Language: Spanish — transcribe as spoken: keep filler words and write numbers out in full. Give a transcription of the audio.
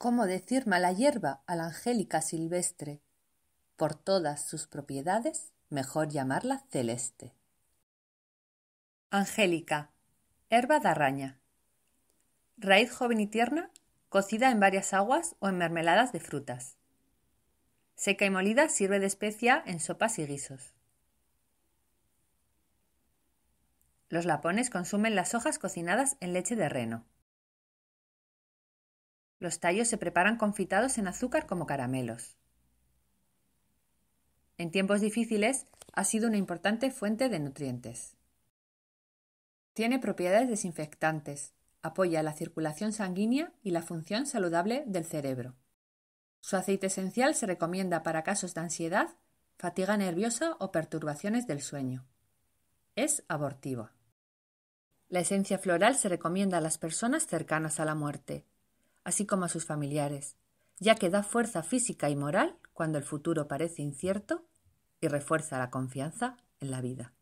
cómo decir mala hierba a la Angélica silvestre. Por todas sus propiedades, mejor llamarla celeste. Angélica, herba de araña. Raíz joven y tierna, cocida en varias aguas o en mermeladas de frutas. Seca y molida sirve de especia en sopas y guisos. Los lapones consumen las hojas cocinadas en leche de reno. Los tallos se preparan confitados en azúcar como caramelos. En tiempos difíciles ha sido una importante fuente de nutrientes. Tiene propiedades desinfectantes. Apoya la circulación sanguínea y la función saludable del cerebro. Su aceite esencial se recomienda para casos de ansiedad, fatiga nerviosa o perturbaciones del sueño. Es abortiva. La esencia floral se recomienda a las personas cercanas a la muerte, así como a sus familiares, ya que da fuerza física y moral cuando el futuro parece incierto y refuerza la confianza en la vida.